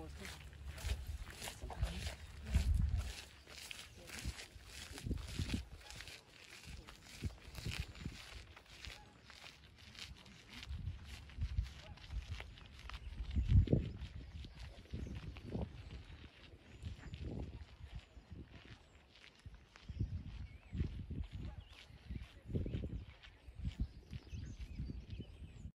posted.